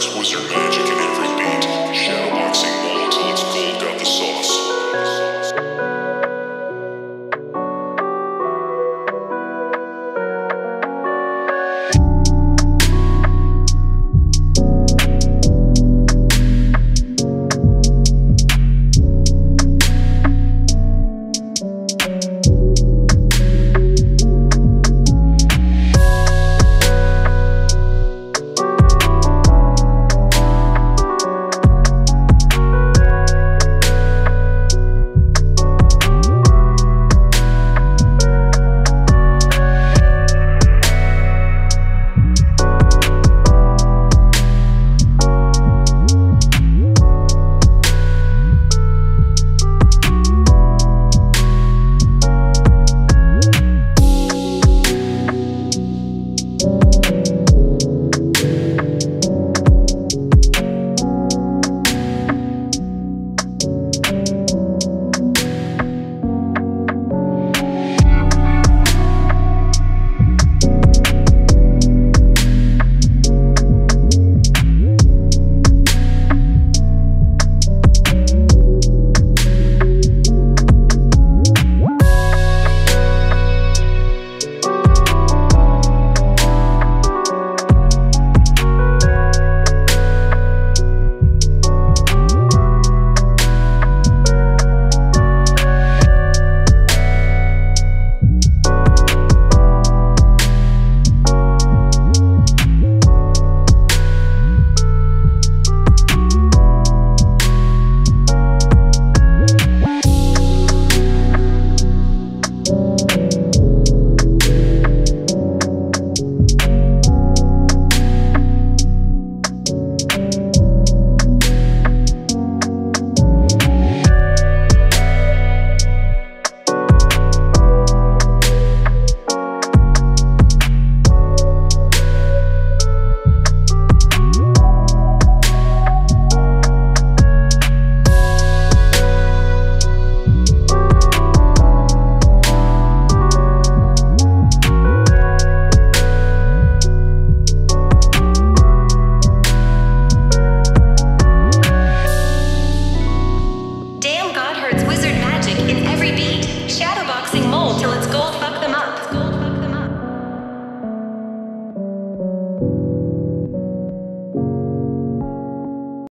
Flex was your magic in every beat. Shadowboxing Molotov's gold got the sauce.